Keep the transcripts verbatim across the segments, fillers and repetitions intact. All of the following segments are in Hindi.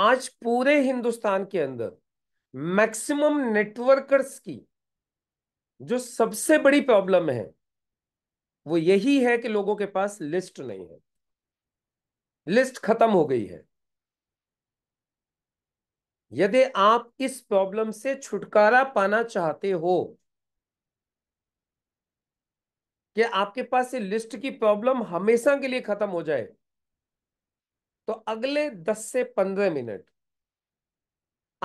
आज पूरे हिंदुस्तान के अंदर मैक्सिमम नेटवर्कर्स की जो सबसे बड़ी प्रॉब्लम है वो यही है कि लोगों के पास लिस्ट नहीं है, लिस्ट खत्म हो गई है। यदि आप इस प्रॉब्लम से छुटकारा पाना चाहते हो कि आपके पास ये लिस्ट की प्रॉब्लम हमेशा के लिए खत्म हो जाए, तो अगले दस से पंद्रह मिनट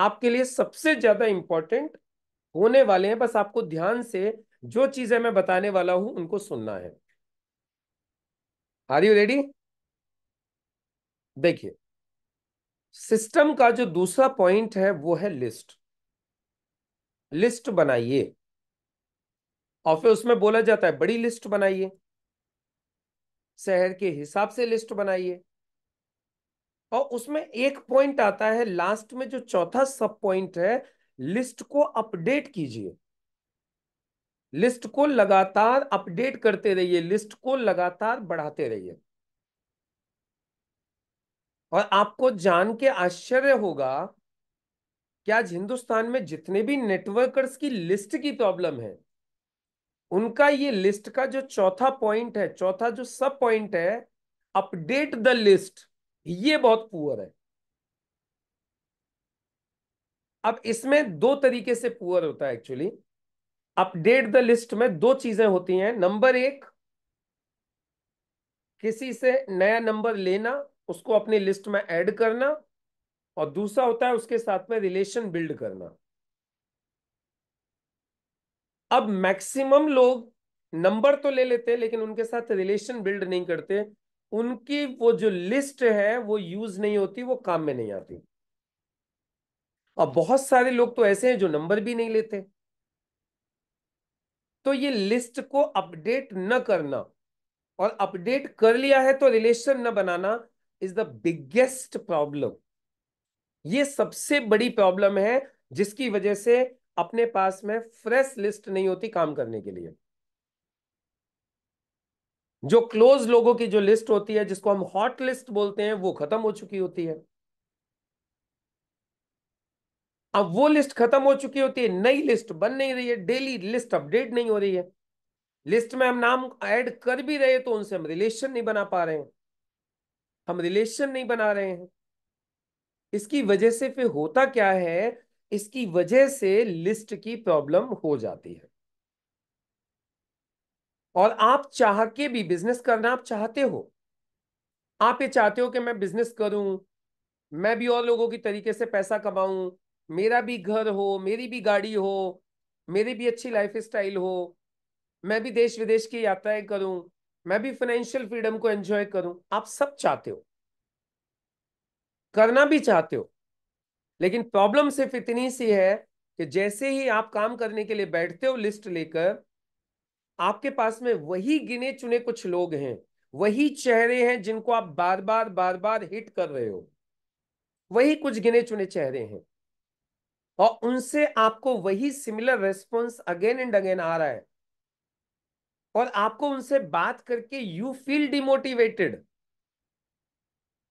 आपके लिए सबसे ज्यादा इंपॉर्टेंट होने वाले हैं। बस आपको ध्यान से जो चीजें मैं बताने वाला हूं उनको सुनना है। Are you ready? देखिए, सिस्टम का जो दूसरा पॉइंट है वो है लिस्ट। लिस्ट बनाइए और फिर उसमें बोला जाता है बड़ी लिस्ट बनाइए, शहर के हिसाब से लिस्ट बनाइए। और उसमें एक पॉइंट आता है लास्ट में, जो चौथा सब पॉइंट है, लिस्ट को अपडेट कीजिए। लिस्ट को लगातार अपडेट करते रहिए, लिस्ट को लगातार बढ़ाते रहिए। और आपको जान के आश्चर्य होगा कि आज हिंदुस्तान में जितने भी नेटवर्कर्स की लिस्ट की प्रॉब्लम है, उनका ये लिस्ट का जो चौथा पॉइंट है, चौथा जो सब पॉइंट है, अपडेट द लिस्ट, ये बहुत पुअर है। अब इसमें दो तरीके से पुअर होता है एक्चुअली। अपडेट द लिस्ट में दो चीजें होती हैं। नंबर एक, किसी से नया नंबर लेना, उसको अपनी लिस्ट में ऐड करना, और दूसरा होता है उसके साथ में रिलेशन बिल्ड करना। अब मैक्सिमम लोग नंबर तो ले लेते हैं लेकिन उनके साथ रिलेशन बिल्ड नहीं करते, उनकी वो जो लिस्ट है वो यूज नहीं होती, वो काम में नहीं आती। और बहुत सारे लोग तो ऐसे हैं जो नंबर भी नहीं लेते। तो ये लिस्ट को अपडेट न करना और अपडेट कर लिया है तो रिलेशन न बनाना इज द बिगेस्ट प्रॉब्लम। ये सबसे बड़ी प्रॉब्लम है जिसकी वजह से अपने पास में फ्रेश लिस्ट नहीं होती काम करने के लिए। जो क्लोज लोगों की जो लिस्ट होती है, जिसको हम हॉट लिस्ट बोलते हैं, वो खत्म हो चुकी होती है। अब वो लिस्ट खत्म हो चुकी होती है, नई लिस्ट बन नहीं रही है, डेली लिस्ट अपडेट नहीं हो रही है। लिस्ट में हम नाम ऐड कर भी रहे तो उनसे हम रिलेशन नहीं बना पा रहे हैं, हम रिलेशन नहीं बना रहे हैं। इसकी वजह से फिर होता क्या है, इसकी वजह से लिस्ट की प्रॉब्लम हो जाती है। और आप चाह के भी बिजनेस करना, आप चाहते हो, आप ये चाहते हो कि मैं बिजनेस करूं, मैं भी और लोगों की तरीके से पैसा कमाऊं, मेरा भी घर हो, मेरी भी गाड़ी हो, मेरी भी अच्छी लाइफ स्टाइल हो, मैं भी देश विदेश की यात्राएं करूं, मैं भी फाइनेंशियल फ्रीडम को एंजॉय करूं। आप सब चाहते हो, करना भी चाहते हो, लेकिन प्रॉब्लम सिर्फ इतनी सी है कि जैसे ही आप काम करने के लिए बैठते हो लिस्ट लेकर, आपके पास में वही गिने चुने कुछ लोग हैं, वही चेहरे हैं जिनको आप बार बार बार बार हिट कर रहे हो, वही कुछ गिने चुने चेहरे हैं, और उनसे आपको वही similar response again and again आ रहा है। और आपको उनसे बात करके यू फील डिमोटिवेटेड,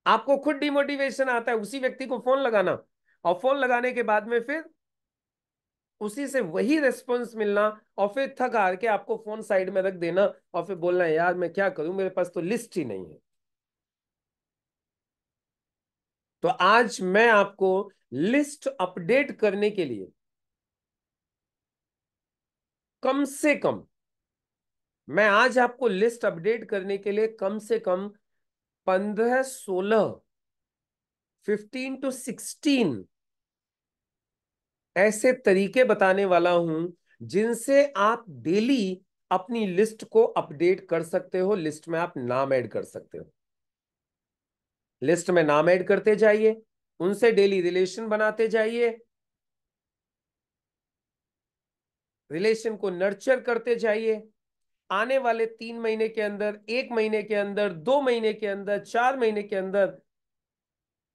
आपको खुद डिमोटिवेशन आता है। उसी व्यक्ति को फोन लगाना और फोन लगाने के बाद में फिर उसी से वही रेस्पॉन्स मिलना, और फिर थक हार के आपको फोन साइड में रख देना और फिर बोलना है, यार मैं क्या करूं, मेरे पास तो लिस्ट ही नहीं है। तो आज मैं आपको लिस्ट अपडेट करने के लिए कम से कम मैं आज आपको लिस्ट अपडेट करने के लिए कम से कम पंद्रह सोलह फिफ्टीन टू सिक्सटीन ऐसे तरीके बताने वाला हूं जिनसे आप डेली अपनी लिस्ट को अपडेट कर सकते हो। लिस्ट में आप नाम ऐड कर सकते हो, लिस्ट में नाम ऐड करते जाइए, उनसे डेली रिलेशन बनाते जाइए, रिलेशन को नर्चर करते जाइए। आने वाले तीन महीने के अंदर, एक महीने के अंदर, दो महीने के अंदर, चार महीने के अंदर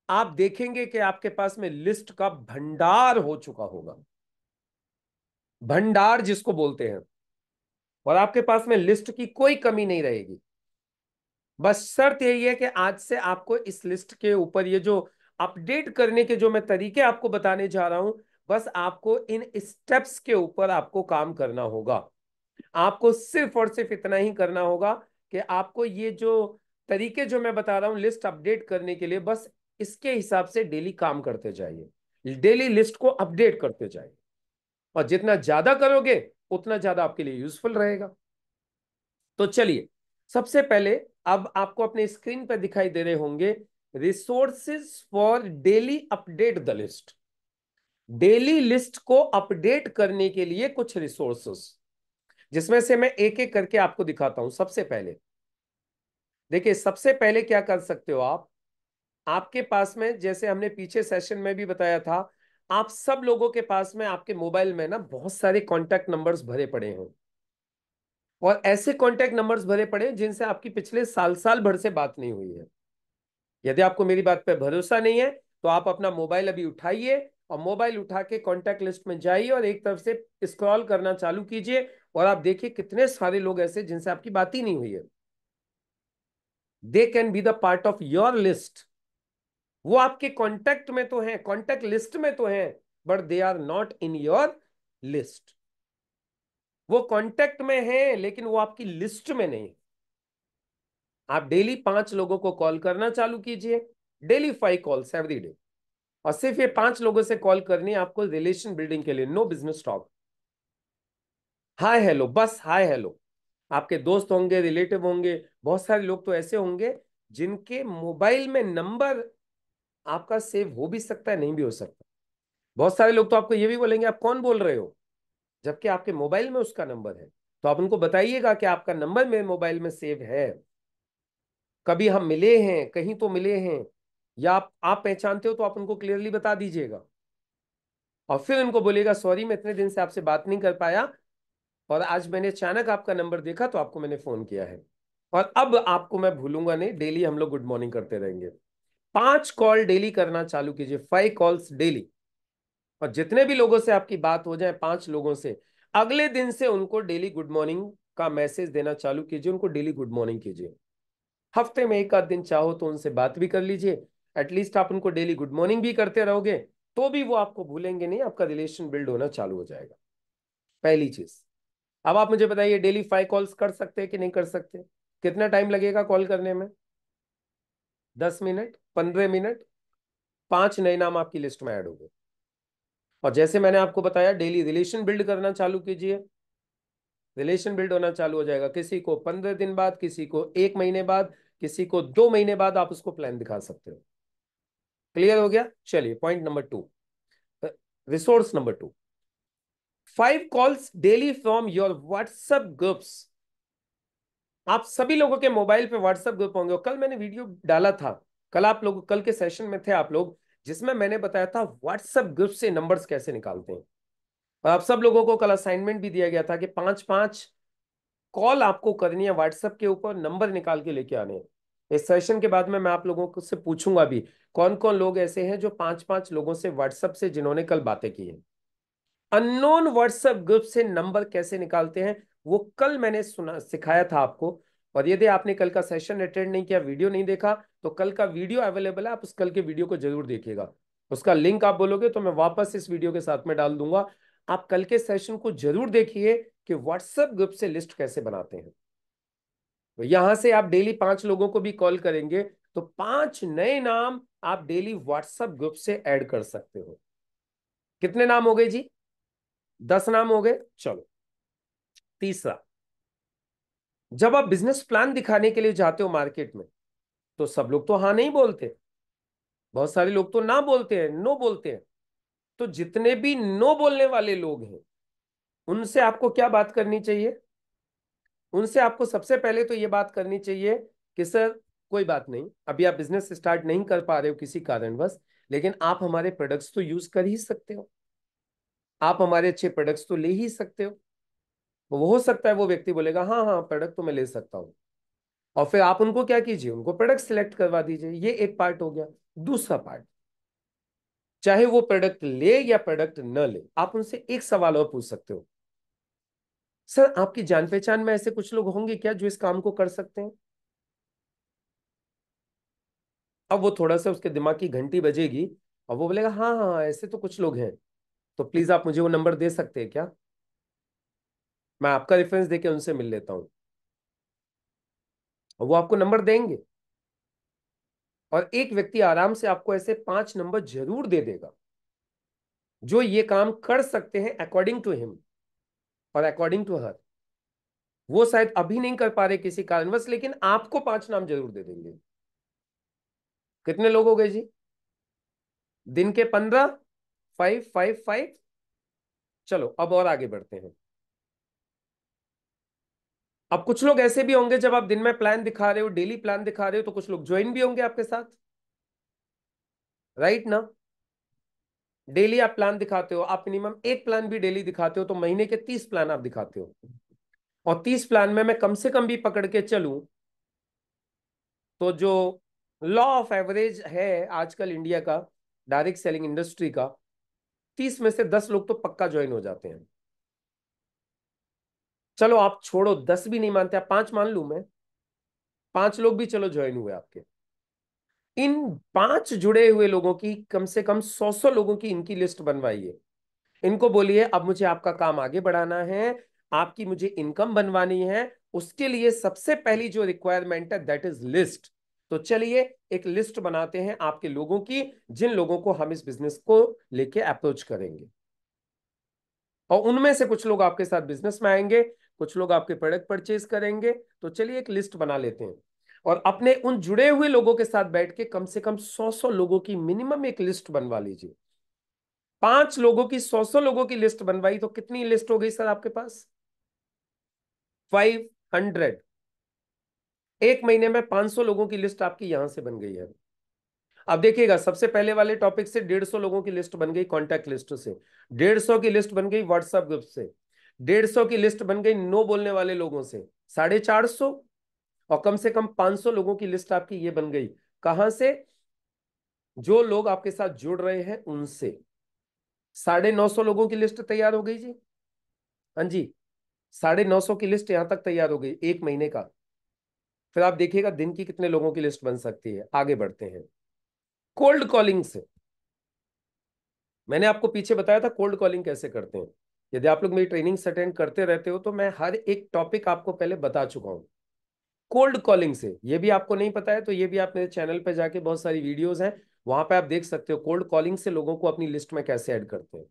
आप देखेंगे कि आपके पास में लिस्ट का भंडार हो चुका होगा, भंडार जिसको बोलते हैं, और आपके पास में लिस्ट की कोई कमी नहीं रहेगी। बस शर्त यही है कि आज से आपको इस लिस्ट के ऊपर, ये जो अपडेट करने के जो मैं तरीके आपको बताने जा रहा हूं, बस आपको इन स्टेप्स के ऊपर आपको काम करना होगा। आपको सिर्फ और सिर्फ इतना ही करना होगा कि आपको ये जो तरीके जो मैं बता रहा हूं लिस्ट अपडेट करने के लिए, बस इसके हिसाब से डेली काम करते जाइए, डेली लिस्ट को अपडेट करते जाइए, और जितना ज्यादा करोगे उतना ज्यादा आपके लिए यूजफुल रहेगा। तो चलिए, सबसे पहले अब आपको अपने स्क्रीन पर दिखाई दे रहे होंगे resources for daily update the list. Daily list को अपडेट करने के लिए कुछ रिसोर्सेस, जिसमें से मैं एक एक करके आपको दिखाता हूं। सबसे पहले देखिए, सबसे पहले क्या कर सकते हो आप, आपके पास में, जैसे हमने पीछे सेशन में भी बताया था, आप सब लोगों के पास में आपके मोबाइल में ना बहुत सारे कॉन्टैक्ट नंबर्स भरे पड़े हों, और ऐसे कॉन्टैक्ट नंबर्स भरे पड़े जिनसे आपकी पिछले साल साल भर से बात नहीं हुई है। यदि आपको मेरी बात पर भरोसा नहीं है तो आप अपना मोबाइल अभी उठाइए और मोबाइल उठा के कॉन्टैक्ट लिस्ट में जाइए और एक तरफ से स्क्रॉल करना चालू कीजिए, और आप देखिए कितने सारे लोग ऐसे जिनसे आपकी बात ही नहीं हुई है। They can be the part of your list. वो आपके कॉन्टैक्ट में तो हैं, कॉन्टैक्ट लिस्ट में तो हैं, but they are not in your list. वो कॉन्टैक्ट में हैं लेकिन वो आपकी लिस्ट में नहीं। आप डेली पांच लोगों को कॉल करना चालू कीजिए, daily five calls every day, और सिर्फ ये पांच लोगों से कॉल करनी है आपको रिलेशन बिल्डिंग के लिए। No business talk, hi hello, बस हाय हेलो। आपके दोस्त होंगे, रिलेटिव होंगे, बहुत सारे लोग तो ऐसे होंगे जिनके मोबाइल में नंबर आपका सेव हो भी सकता है, नहीं भी हो सकता। बहुत सारे लोग तो आपको ये भी बोलेंगे आप कौन बोल रहे हो, जबकि आपके मोबाइल में उसका नंबर है। तो आप उनको बताइएगा कि आपका नंबर मेरे मोबाइल में सेव है, कभी हम मिले हैं, कहीं तो मिले हैं, या आप आप पहचानते हो तो आप उनको क्लियरली बता दीजिएगा। और फिर उनको बोलिएगा सॉरी मैं इतने दिन से आपसे बात नहीं कर पाया, और आज मैंने अचानक आपका नंबर देखा तो आपको मैंने फोन किया है, और अब आपको मैं भूलूंगा नहीं, डेली हम लोग गुड मॉर्निंग करते रहेंगे। पांच कॉल डेली करना चालू कीजिए, फाइव कॉल्स डेली, और जितने भी लोगों से आपकी बात हो जाए पांच लोगों से, अगले दिन से उनको डेली गुड मॉर्निंग का मैसेज देना चालू कीजिए, उनको डेली गुड मॉर्निंग कीजिए। हफ्ते में एक आध दिन चाहो तो उनसे बात भी कर लीजिए, एटलीस्ट आप उनको डेली गुड मॉर्निंग भी करते रहोगे तो भी वो आपको भूलेंगे नहीं, आपका रिलेशन बिल्ड होना चालू हो जाएगा। पहली चीज। अब आप मुझे बताइए डेली फाइव कॉल्स कर सकते हैं कि नहीं कर सकते, कितना टाइम लगेगा कॉल करने में? दस मिनट, पंद्रह मिनट। पांच नए नाम आपकी लिस्ट में ऐड हो गए, और जैसे मैंने आपको बताया डेली रिलेशन बिल्ड करना चालू कीजिए, रिलेशन बिल्ड होना चालू हो जाएगा। किसी को पंद्रह दिन बाद, किसी को एक महीने बाद, किसी को दो महीने बाद आप उसको प्लान दिखा सकते हो। क्लियर हो गया? चलिए point number two, resource number two, five calls daily from your WhatsApp groups. आप सभी लोगों के मोबाइल पे व्हाट्सएप ग्रुप होंगे, और कल मैंने वीडियो डाला था, कल आप लोग कल के सेशन में थे आप लोग, जिसमें मैंने बताया था व्हाट्सएप ग्रुप से नंबर्स कैसे निकालते हैं। और आप सब लोगों को कल असाइनमेंट भी दिया गया था कि पांच पांच कॉल आपको करनी है व्हाट्सएप के ऊपर, नंबर निकाल के लेके आने हैं। इस सेशन के बाद में मैं आप लोगों को से पूछूंगा भी कौन कौन लोग ऐसे हैं जो पांच पांच लोगों से व्हाट्सएप से, जिन्होंने कल बातें की हैं, अननोन व्हाट्सएप ग्रुप से नंबर कैसे निकालते हैं, वो कल मैंने सुना सिखाया था आपको। और यदि आपने कल का सेशन अटेंड नहीं किया, वीडियो नहीं देखा, तो कल का वीडियो अवेलेबल है, आप उस कल के वीडियो को जरूर देखिएगा। उसका लिंक आप बोलोगे तो मैं वापस इस वीडियो के साथ में डाल दूंगा। आप कल के सेशन को जरूर देखिए कि व्हाट्सएप ग्रुप से लिस्ट कैसे बनाते हैं। तो यहां से आप डेली पांच लोगों को भी कॉल करेंगे तो पांच नए नाम आप डेली व्हाट्सएप ग्रुप से ऐड कर सकते हो। कितने नाम हो गए जी? दस नाम हो गए। चलो तीसरा, जब आप बिजनेस प्लान दिखाने के लिए जाते हो मार्केट में तो सब लोग तो हाँ नहीं बोलते, बहुत सारे लोग तो ना बोलते हैं, नो बोलते हैं। तो जितने भी नो बोलने वाले लोग हैं उनसे आपको क्या बात करनी चाहिए? उनसे आपको सबसे पहले तो ये बात करनी चाहिए कि सर कोई बात नहीं, अभी आप बिजनेस स्टार्ट नहीं कर पा रहे हो किसी कारणवश, लेकिन आप हमारे प्रोडक्ट्स तो यूज कर ही सकते हो, आप हमारे अच्छे प्रोडक्ट्स तो ले ही सकते हो। वो हो सकता है वो व्यक्ति बोलेगा हाँ हाँ प्रोडक्ट तो मैं ले सकता हूँ, और फिर आप उनको क्या कीजिए, उनको प्रोडक्ट सिलेक्ट करवा दीजिए। ये एक पार्ट हो गया। दूसरा पार्ट, चाहे वो प्रोडक्ट ले या प्रोडक्ट न ले, आप उनसे एक सवाल और पूछ सकते हो, सर आपकी जान पहचान में ऐसे कुछ लोग होंगे क्या जो इस काम को कर सकते हैं? अब वो थोड़ा सा उसके दिमाग की घंटी बजेगी और वो बोलेगा हाँ हाँ ऐसे तो कुछ लोग हैं, तो प्लीज आप मुझे वो नंबर दे सकते हैं क्या, मैं आपका रेफरेंस देके उनसे मिल लेता हूँ। वो आपको नंबर देंगे और एक व्यक्ति आराम से आपको ऐसे पांच नंबर जरूर दे देगा जो ये काम कर सकते हैं अकॉर्डिंग टू हिम और अकॉर्डिंग टू हर। वो शायद अभी नहीं कर पा रहे किसी कारणवश, लेकिन आपको पांच नाम जरूर दे देंगे। कितने लोग हो गए जी? दिन के पंद्रह, फाइव फाइव फाइव। चलो अब और आगे बढ़ते हैं। अब कुछ लोग ऐसे भी होंगे, जब आप दिन में प्लान दिखा रहे हो, डेली प्लान दिखा रहे हो, तो कुछ लोग ज्वाइन भी होंगे आपके साथ, राइट ना? डेली आप प्लान दिखाते हो, आप मिनिमम एक प्लान भी डेली दिखाते हो, तो महीने के तीस प्लान आप दिखाते हो। और तीस प्लान में मैं कम से कम भी पकड़ के चलूं तो जो लॉ ऑफ एवरेज है आजकल इंडिया का डायरेक्ट सेलिंग इंडस्ट्री का, तीस में से दस लोग तो पक्का ज्वाइन हो जाते हैं। चलो आप छोड़ो, दस भी नहीं मानते, आप पांच मान लू मैं, पांच लोग भी चलो ज्वाइन हुए आपके। इन पांच जुड़े हुए लोगों की कम से कम सौ सौ लोगों की इनकी लिस्ट बनवाइए। इनको बोलिए अब मुझे आपका काम आगे बढ़ाना है, आपकी मुझे इनकम बनवानी है, उसके लिए सबसे पहली जो रिक्वायरमेंट है दैट इज लिस्ट। तो चलिए एक लिस्ट बनाते हैं आपके लोगों की, जिन लोगों को हम इस बिजनेस को लेके अप्रोच करेंगे। और उनमें से कुछ लोग आपके साथ बिजनेस में आएंगे, कुछ लोग आपके प्रोडक्ट परचेज करेंगे। तो चलिए एक लिस्ट बना लेते हैं और अपने उन जुड़े हुए लोगों के साथ बैठ के कम से कम सौ सौ लोगों की मिनिमम एक लिस्ट बनवा लीजिए। पांच लोगों की सौ सौ लोगों की लिस्ट बनवाई तो कितनी लिस्ट हो गई सर आपके पास? Five hundred. एक महीने में पांच सौ लोगों की लिस्ट आपकी यहां से बन गई है। अब देखिएगा, सबसे पहले वाले टॉपिक से डेढ़ सौ लोगों की लिस्ट बन गई कॉन्टैक्ट लिस्ट से, डेढ़ सौ की लिस्ट बन गई व्हाट्सएप ग्रुप से, डेढ़ सौ की लिस्ट बन गई नो बोलने वाले लोगों से, साढ़े चार सौ और कम से कम पांच सौ लोगों की लिस्ट आपकी ये बन गई। कहां से? जो लोग आपके साथ जुड़ रहे हैं उनसे। साढ़े नौ सौ लोगों की लिस्ट तैयार हो गई जी। हाँ जी, साढ़े नौ सौ की लिस्ट यहां तक तैयार हो गई एक महीने का। फिर आप देखिएगा दिन की कितने लोगों की लिस्ट बन सकती है। आगे बढ़ते हैं कोल्ड कॉलिंग से। मैंने आपको पीछे बताया था कोल्ड कॉलिंग कैसे करते हैं। यदि आप लोग मेरी ट्रेनिंग अटेंड करते रहते हो तो मैं हर एक टॉपिक आपको पहले बता चुका हूं। कोल्ड कॉलिंग से, ये भी आपको नहीं पता है तो ये भी आप मेरे चैनल पर जाके, बहुत सारी वीडियोस हैं वहां पे आप देख सकते हो कोल्ड कॉलिंग से लोगों को अपनी लिस्ट में कैसे ऐड करते हैं।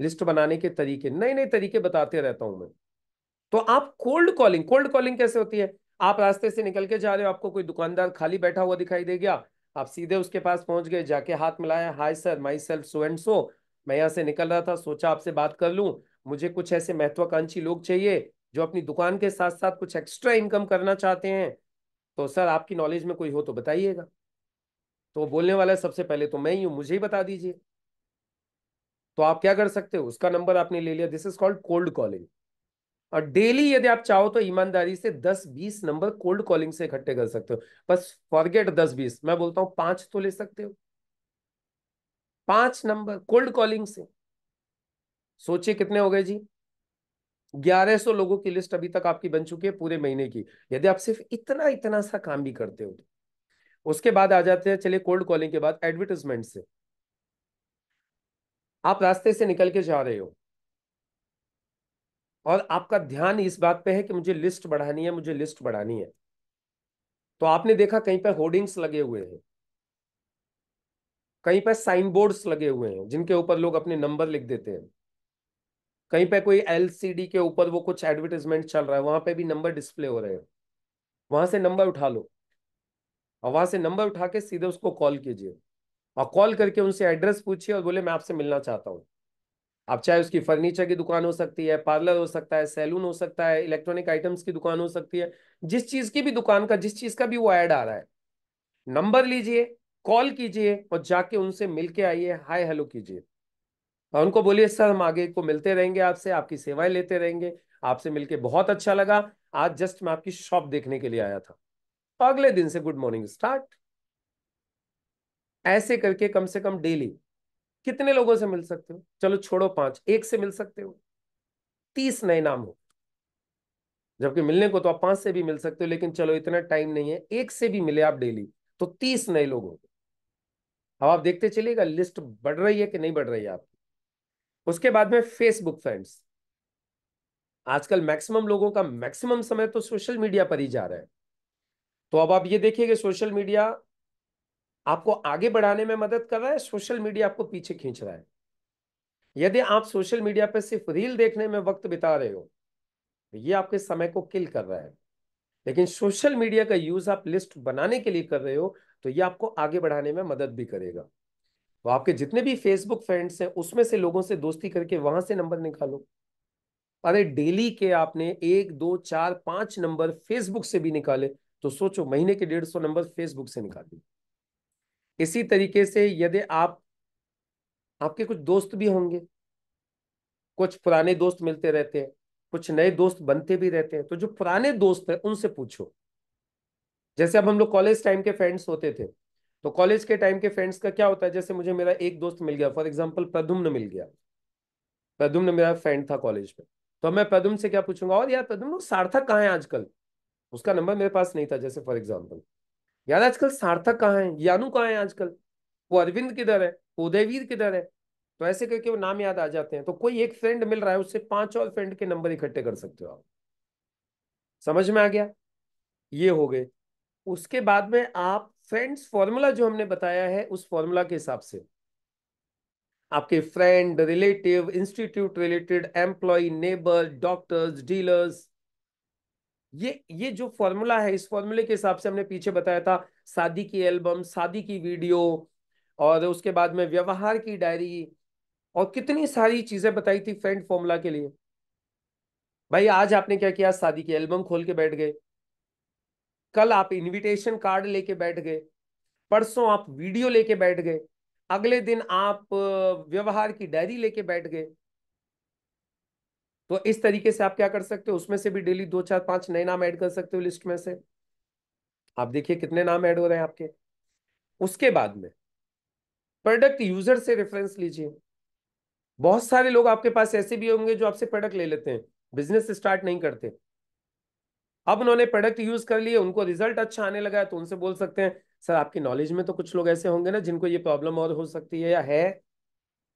लिस्ट बनाने के तरीके, नए नए तरीके बताते रहता हूं मैं। तो आप कोल्ड कॉलिंग, कोल्ड कॉलिंग कैसे होती है? आप रास्ते से निकल के जा रहे हो, आपको कोई दुकानदार खाली बैठा हुआ दिखाई दे गया, आप सीधे उसके पास पहुंच गए, जाके हाथ मिलाया, hi sir myself so and so, मैं यहाँ से निकल रहा था, सोचा आपसे बात कर लूं, मुझे कुछ ऐसे महत्वाकांक्षी लोग चाहिए जो अपनी दुकान के साथ साथ कुछ एक्स्ट्रा इनकम करना चाहते हैं, तो सर आपकी नॉलेज में कोई हो तो बताइएगा। तो बोलने वाला सबसे पहले तो मैं ही हूं, मुझे ही बता दीजिए। तो आप क्या कर सकते हो, उसका नंबर आपने ले लिया, this is called cold calling. और डेली यदि आप चाहो तो ईमानदारी से दस बीस नंबर कोल्ड कॉलिंग से इकट्ठे कर सकते हो। बस फॉरगेट दस बीस, मैं बोलता हूं पांच तो ले सकते हो, पांच नंबर कोल्ड कॉलिंग से। सोचिए कितने हो गए जी? ग्यारह सौ लोगों की लिस्ट अभी तक आपकी बन चुकी है पूरे महीने की, यदि आप सिर्फ इतना इतना सा काम भी करते हो। उसके बाद आ जाते हैं, चलिए कोल्ड कॉलिंग के बाद एडवर्टाइजमेंट से। आप रास्ते से निकल के जा रहे हो और आपका ध्यान इस बात पे है कि मुझे लिस्ट बढ़ानी है, मुझे लिस्ट बढ़ानी है। तो आपने देखा कहीं पर होर्डिंग्स लगे हुए हैं, कहीं पर साइन बोर्ड्स लगे हुए हैं जिनके ऊपर लोग अपने नंबर लिख देते हैं, कहीं पे कोई एलसीडी के ऊपर वो कुछ एडवर्टाइजमेंट चल रहा है, वहां पे भी नंबर डिस्प्ले हो रहे हैं। वहां से नंबर उठा लो और वहां से नंबर उठा के सीधे उसको कॉल कीजिए और कॉल करके उनसे एड्रेस पूछिए और बोले मैं आपसे मिलना चाहता हूँ। आप चाहे उसकी फर्नीचर की दुकान हो सकती है, पार्लर हो सकता है, सैलून हो सकता है, इलेक्ट्रॉनिक आइटम्स की दुकान हो सकती है, जिस चीज की भी दुकान का, जिस चीज का भी वो ऐड आ रहा है, नंबर लीजिए, कॉल कीजिए और जाके उनसे मिल के आइए, हाय हेलो कीजिए और उनको बोलिए सर हम आगे को मिलते रहेंगे आपसे, आपकी सेवाएं लेते रहेंगे, आपसे मिलके बहुत अच्छा लगा, आज जस्ट मैं आपकी शॉप देखने के लिए आया था। अगले दिन से गुड मॉर्निंग स्टार्ट। ऐसे करके कम से कम डेली कितने लोगों से मिल सकते हो? चलो छोड़ो पांच, एक से मिल सकते हो, तीस नए नाम हो, जबकि मिलने को तो आप पांच से भी मिल सकते हो, लेकिन चलो इतना टाइम नहीं है, एक से भी मिले आप डेली तो तीस नए लोग होंगे। अब आप देखते चलिएगा लिस्ट बढ़ रही है कि नहीं बढ़ रही है आपकी। उसके बाद में फेसबुक फ्रेंड्स, आजकल मैक्सिमम लोगों का मैक्सिमम समय तो सोशल मीडिया पर ही जा रहा है। तो अब आप ये देखिए कि सोशल मीडिया आपको आगे बढ़ाने में मदद कर रहा है, सोशल मीडिया आपको पीछे खींच रहा है। यदि आप सोशल मीडिया पर सिर्फ रील देखने में वक्त बिता रहे हो तो ये आपके समय को किल कर रहा है, लेकिन सोशल मीडिया का यूज आप लिस्ट बनाने के लिए कर रहे हो तो ये आपको आगे बढ़ाने में मदद भी करेगा। तो आपके जितने भी फेसबुक फ्रेंड्स हैं उसमें से लोगों से दोस्ती करके वहां से नंबर निकालो। अरे डेली के आपने एक दो चार पांच नंबर फेसबुक से भी निकाले तो सोचो महीने के डेढ़ सौ नंबर फेसबुक से निकालिए। इसी तरीके से यदि आप, आपके कुछ दोस्त भी होंगे, कुछ पुराने दोस्त मिलते रहते हैं, कुछ नए दोस्त बनते भी रहते हैं, तो जो पुराने दोस्त हैं उनसे पूछो। जैसे अब हम लोग कॉलेज टाइम के फ्रेंड्स होते थे, तो कॉलेज के टाइम के फ्रेंड्स का क्या होता है, जैसे मुझे मेरा एक दोस्त मिल गया, फॉर एग्जाम्पल प्रद्युम्न मिल गया, प्रद्युम्न मेरा फ्रेंड था कॉलेज में, तो मैं प्रद्युम्न से क्या पूछूंगा, और यार प्रद्युम्न सार्थक कहाँ है आजकल, उसका नंबर मेरे पास नहीं था, जैसे फॉर एग्जाम्पल, यार आजकल सार्थक कहाँ है, यानू कहाँ है आजकल, वो अरविंद किधर है, उदयवीर किधर है, तो ऐसे करके वो नाम याद आ जाते हैं। तो कोई एक फ्रेंड मिल रहा है, उससे पांच और फ्रेंड के नंबर इकट्ठे कर सकते हो आप। समझ में आ गया, ये हो गए। उसके बाद में आप फ्रेंड्स फॉर्मूला जो हमने बताया है उस फॉर्मूला के हिसाब से आपके friend, relative, institute related, employ, neighbour, doctors, dealers, ये ये जो फॉर्मूला है इस फॉर्मूले के हिसाब से हमने पीछे बताया था शादी की एल्बम, शादी की वीडियो, और उसके बाद में व्यवहार की डायरी, और कितनी सारी चीजें बताई थी फ्रेंड फॉर्मूला के लिए। भाई आज आपने क्या किया, शादी की एल्बम खोल के बैठ गए, कल आप इनविटेशन कार्ड लेके बैठ गए, परसों आप वीडियो लेके बैठ गए, अगले दिन आप व्यवहार की डायरी लेके बैठ गए। तो इस तरीके से आप क्या कर सकते हो, उसमें से भी डेली दो चार पांच नए नाम ऐड कर सकते हो लिस्ट में से। आप देखिए कितने नाम ऐड हो रहे हैं आपके। उसके बाद में प्रोडक्ट यूजर से रेफरेंस लीजिए। बहुत सारे लोग आपके पास ऐसे भी होंगे जो आपसे प्रोडक्ट ले लेते हैं, बिजनेस स्टार्ट नहीं करते, अब उन्होंने प्रोडक्ट यूज कर लिए, उनको रिजल्ट अच्छा आने लगा है, तो उनसे बोल सकते हैं सर आपकी नॉलेज में तो कुछ लोग ऐसे होंगे ना जिनको ये प्रॉब्लम और हो सकती है, या है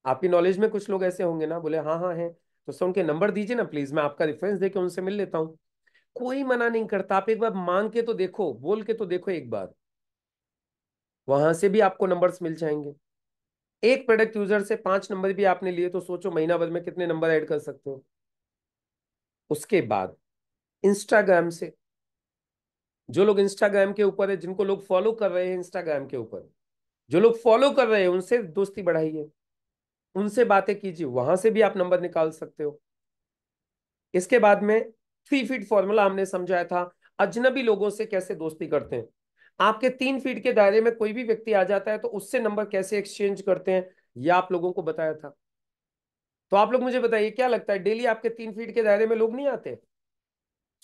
आपकी नॉलेज में कुछ लोग ऐसे होंगे ना, बोले हाँ हाँ है, तो सर उनके नंबर दीजिए ना प्लीज, मैं आपका रेफरेंस देके उनसे मिल लेता हूँ। कोई मना नहीं करता, आप एक बार मांग के तो देखो, बोल के तो देखो एक बार, वहां से भी आपको नंबर्स मिल जाएंगे। एक प्रोडक्ट यूजर से पांच नंबर भी आपने लिए तो सोचो महीना भर में कितने नंबर ऐड कर सकते हो। उसके बाद इंस्टाग्राम से, जो लोग इंस्टाग्राम के ऊपर है, जिनको लोग फॉलो कर रहे हैं इंस्टाग्राम के ऊपर, जो लोग फॉलो कर रहे हैं उनसे दोस्ती बढ़ाइए, उनसे बातें कीजिए, वहां से भी आप नंबर निकाल सकते हो। इसके बाद में थ्री फीट फॉर्मूला हमने समझाया था, अजनबी लोगों से कैसे दोस्ती करते हैं। आपके तीन फीट के दायरे में कोई भी व्यक्ति आ जाता है तो उससे नंबर कैसे एक्सचेंज करते हैं, यह आप लोगों को बताया था। तो आप लोग मुझे बताइए क्या लगता है, डेली आपके तीन फीट के दायरे में लोग नहीं आते,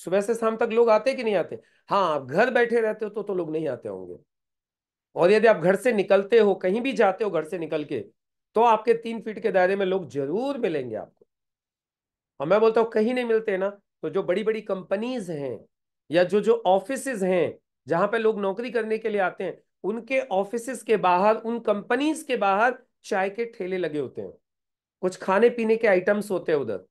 सुबह से शाम तक लोग आते कि नहीं आते? हाँ, आप घर बैठे रहते हो तो तो लोग नहीं आते होंगे, और यदि आप घर से निकलते हो, कहीं भी जाते हो घर से निकल के, तो आपके तीन फीट के दायरे में लोग जरूर मिलेंगे आपको। और मैं बोलता हूँ कहीं नहीं मिलते ना, तो जो बड़ी बड़ी कंपनीज हैं या जो जो ऑफिसेज हैं जहां पे लोग नौकरी करने के लिए आते हैं, उनके ऑफिसेज के बाहर, उन कंपनीज के बाहर चाय के ठेले लगे होते हैं, कुछ खाने पीने के आइटम्स होते हैं उधर,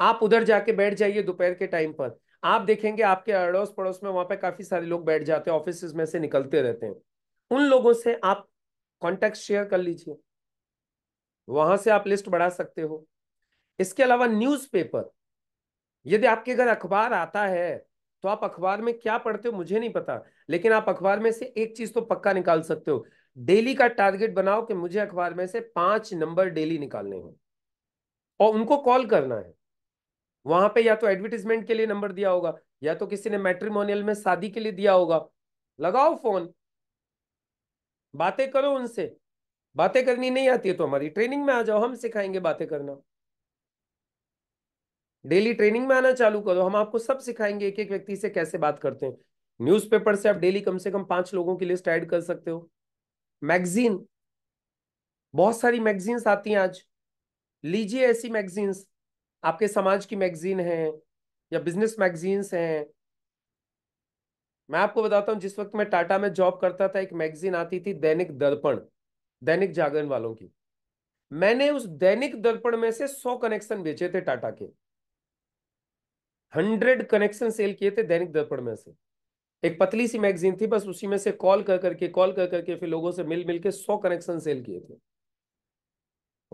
आप उधर जाके बैठ जाइए दोपहर के टाइम पर। आप देखेंगे आपके अड़ोस पड़ोस में वहां पे काफी सारे लोग बैठ जाते हैं, ऑफिसेज में से निकलते रहते हैं, उन लोगों से आप कॉन्टैक्ट शेयर कर लीजिए, वहां से आप लिस्ट बढ़ा सकते हो। इसके अलावा न्यूज़पेपर, यदि आपके घर अखबार आता है तो आप अखबार में क्या पढ़ते हो मुझे नहीं पता, लेकिन आप अखबार में से एक चीज तो पक्का निकाल सकते हो। डेली का टारगेट बनाओ कि मुझे अखबार में से पांच नंबर डेली निकालने हैं, और उनको कॉल करना है। वहां पे या तो एडवर्टीजमेंट के लिए नंबर दिया होगा, या तो किसी ने मैट्रिमोनियल में शादी के लिए दिया होगा, लगाओ फोन, बातें करो उनसे। बातें करनी नहीं आती है तो हमारी ट्रेनिंग में आ जाओ, हम सिखाएंगे बातें करना। डेली ट्रेनिंग में आना चालू करो, हम आपको सब सिखाएंगे एक एक व्यक्ति से कैसे बात करते हैं। न्यूज़पेपर से आप डेली कम से कम पांच लोगों की लिस्ट ऐड कर सकते हो। मैगजीन, बहुत सारी मैगजीन्स आती हैं आज, लीजिए ऐसी मैगजीन्स, आपके समाज की मैगजीन है या बिजनेस मैगजीन्स हैं, मैं आपको बताता हूँ, जिस वक्त मैं टाटा में जॉब करता था एक मैगजीन आती थी दैनिक दर्पण, दैनिक जागरण वालों की। मैंने उस दैनिक दर्पण में से सौ कनेक्शन बेचे थे टाटा के, हंड्रेड कनेक्शन सेल किए थे दैनिक दर्पण में से। एक पतली सी मैगजीन थी, बस उसी में से कॉल कर करके कॉल कर करके फिर लोगों से मिल मिल के सौ कनेक्शन सेल किए थे।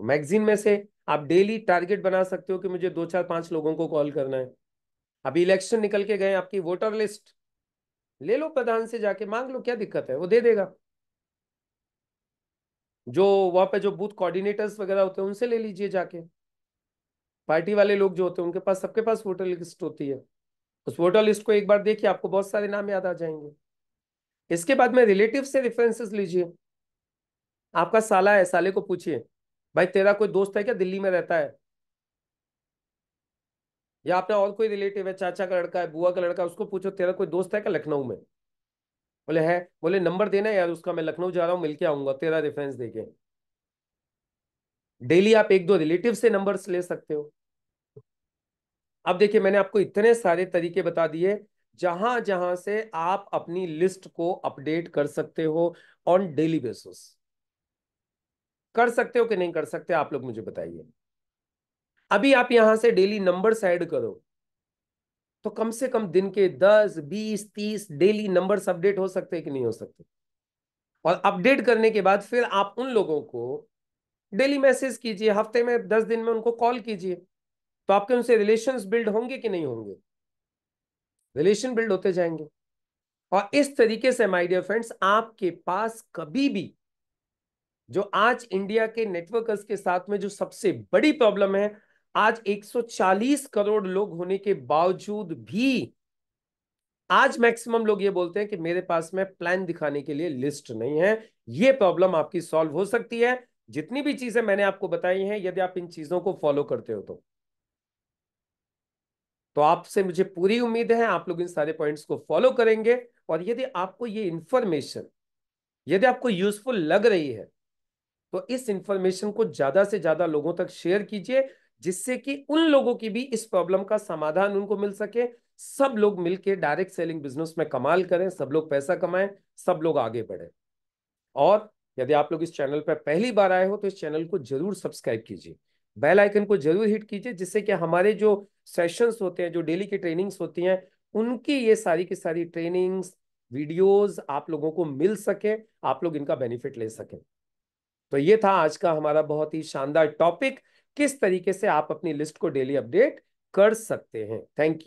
मैगजीन में से आप डेली टारगेट बना सकते हो कि मुझे दो चार पांच लोगों को कॉल करना है। अभी इलेक्शन निकल के गए, आपकी वोटर लिस्ट ले लो, प्रधान से जाके मांग लो, क्या दिक्कत है, वो दे देगा। जो वहां पे जो बूथ कोऑर्डिनेटर्स वगैरह होते हैं उनसे ले लीजिए जाके, पार्टी वाले लोग जो होते हैं उनके पास, सबके पास वोटर लिस्ट होती है। उस वोटर लिस्ट को एक बार देखिए, आपको बहुत सारे नाम याद आ जाएंगे। इसके बाद में रिलेटिव से रेफरेंसेस लीजिए। आपका साला है, साले को पूछिए, भाई तेरा कोई दोस्त है क्या दिल्ली में रहता है, या आपने और कोई रिलेटिव है, चाचा का लड़का है, बुआ का लड़का, उसको पूछो तेरा कोई दोस्त है क्या लखनऊ में। बोले है, बोले नंबर देना यार उसका, मैं लखनऊ जा रहा हूँ, मिलके आऊंगा तेरा रेफरेंस देके। डेली आप एक दो रिलेटिव से नंबर्स ले सकते हो। अब देखिए, मैंने आपको इतने सारे तरीके बता दिए जहां जहां से आप अपनी लिस्ट को अपडेट कर सकते हो ऑन डेली बेसिस। कर सकते हो कि नहीं कर सकते, आप लोग मुझे बताइए। अभी आप यहां से डेली नंबर्स ऐड करो तो कम से कम दिन के दस, बीस, तीस डेली नंबर्स अपडेट हो सकते कि नहीं हो सकते। और अपडेट करने के बाद फिर आप उन लोगों को डेली मैसेज कीजिए, हफ्ते में दस दिन में उनको कॉल कीजिए, तो आपके उनसे रिलेशंस बिल्ड होंगे कि नहीं होंगे, रिलेशन बिल्ड होते जाएंगे। और इस तरीके से माय डियर फ्रेंड्स, आपके पास कभी भी जो आज इंडिया के नेटवर्कर्स के साथ में जो सबसे बड़ी प्रॉब्लम है, आज एक सौ चालीस करोड़ लोग होने के बावजूद भी आज मैक्सिमम लोग ये बोलते हैं कि मेरे पास में प्लान दिखाने के लिए लिस्ट नहीं है। ये प्रॉब्लम आपकी सॉल्व हो सकती है, जितनी भी चीजें मैंने आपको बताई हैं, यदि आप इन चीजों को फॉलो करते हो तो तो आपसे मुझे पूरी उम्मीद है आप लोग इन सारे पॉइंट्स को फॉलो करेंगे। और यदि आपको ये इंफॉर्मेशन यदि आपको यूजफुल लग रही है तो इस इंफॉर्मेशन को ज्यादा से ज्यादा लोगों तक शेयर कीजिए, जिससे कि उन लोगों की भी इस प्रॉब्लम का समाधान उनको मिल सके। सब लोग मिलकर डायरेक्ट सेलिंग बिजनेस में कमाल करें, सब लोग पैसा कमाएं, सब लोग आगे बढ़े। और यदि आप लोग इस चैनल पर पहली बार आए हो तो इस चैनल को जरूर सब्सक्राइब कीजिए, बेल आइकन को जरूर हिट कीजिए, जिससे कि हमारे जो सेशंस होते हैं, जो डेली की ट्रेनिंग्स होती हैं, उनकी ये सारी की सारी ट्रेनिंग्स वीडियोस आप लोगों को मिल सके, आप लोग इनका बेनिफिट ले सकें। तो ये था आज का हमारा बहुत ही शानदार टॉपिक, किस तरीके से आप अपनी लिस्ट को डेली अपडेट कर सकते हैं। Thank you.